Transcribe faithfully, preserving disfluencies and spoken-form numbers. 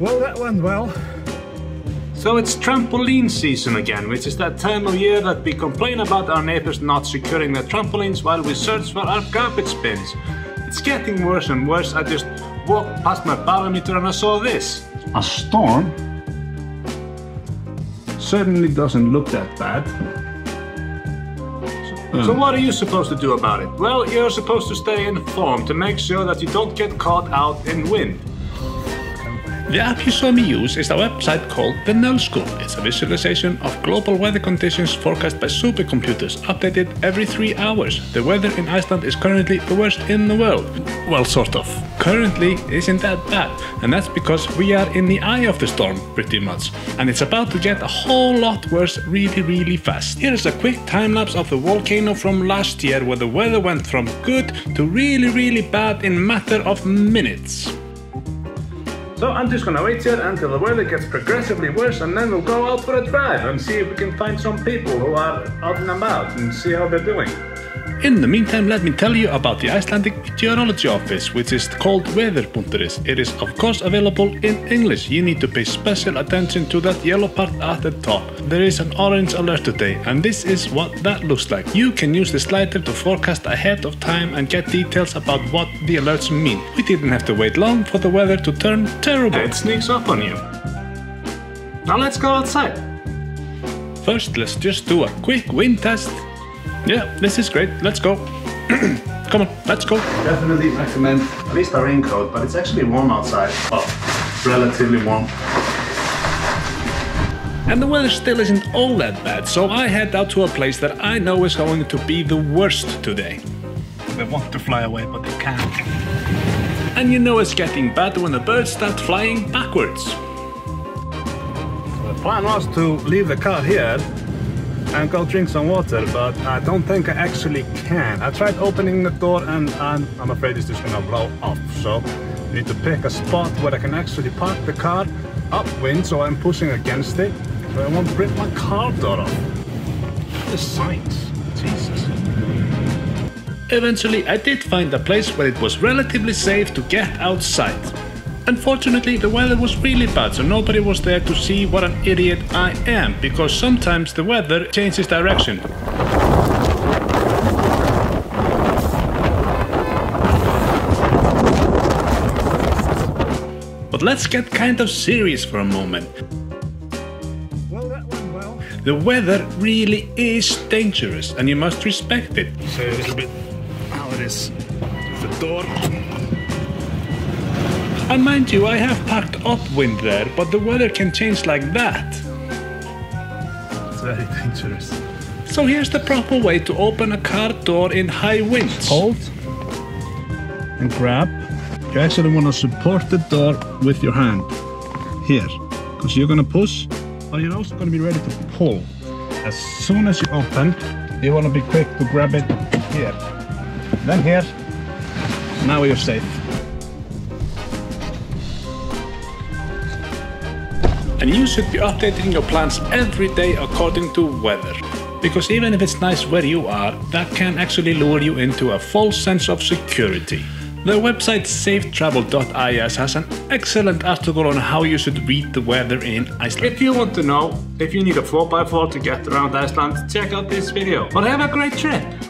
Well, that went well. So it's trampoline season again, which is that time of year that we complain about our neighbors not securing their trampolines while we search for our garbage bins. It's getting worse and worse. I just walked past my barometer and I saw this. A storm certainly doesn't look that bad. So, um. so what are you supposed to do about it? Well, you're supposed to stay informed to make sure that you don't get caught out in wind. The app you saw me use is a website called The Null School. It's a visualization of global weather conditions forecast by supercomputers, updated every three hours. The weather in Iceland is currently the worst in the world. Well, sort of. Currently isn't that bad, and that's because we are in the eye of the storm, pretty much. And it's about to get a whole lot worse really, really fast. Here's a quick time-lapse of the volcano from last year, where the weather went from good to really, really bad in a matter of minutes. So I'm just gonna wait here until the weather gets progressively worse, and then we'll go out for a drive and see if we can find some people who are out and about and see how they're doing. In the meantime, let me tell you about the Icelandic Meteorology Office, which is called Veður.is. It is of course available in English. You need to pay special attention to that yellow part at the top. There is an orange alert today, and this is what that looks like. You can use the slider to forecast ahead of time and get details about what the alerts mean. We didn't have to wait long for the weather to turn terrible. It sneaks up on you. Now let's go outside. First, let's just do a quick wind test. Yeah, this is great. Let's go. Come on, let's go. Definitely recommend at least a raincoat, but it's actually warm outside. Well, relatively warm. And the weather still isn't all that bad, so I head out to a place that I know is going to be the worst today. They want to fly away, but they can't. And you know it's getting bad when the birds start flying backwards. The plan was to leave the car here and go drink some water, but I don't think I actually can. I tried opening the door and, and I'm afraid it's just gonna blow off. So I need to pick a spot where I can actually park the car upwind, so I'm pushing against it, so I won't rip my car door off. The signs, Jesus. Eventually I did find a place where it was relatively safe to get outside. Unfortunately, the weather was really bad, so nobody was there to see what an idiot I am, because sometimes the weather changes direction. But let's get kind of serious for a moment. Well, that went well. The weather really is dangerous, and you must respect it. So a little bit how it is. The door. And mind you, I have parked upwind there, but the weather can change like that. It's very dangerous. So here's the proper way to open a car door in high winds. Hold and grab. You actually want to support the door with your hand here, because you're going to push, but you're also going to be ready to pull. As soon as you open, you want to be quick to grab it here. Then here. Now you're safe. And you should be updating your plans every day according to weather. Because even if it's nice where you are, that can actually lure you into a false sense of security. The website safe travel dot is has an excellent article on how you should read the weather in Iceland. If you want to know if you need a four by four to get around Iceland, check out this video. But have a great trip!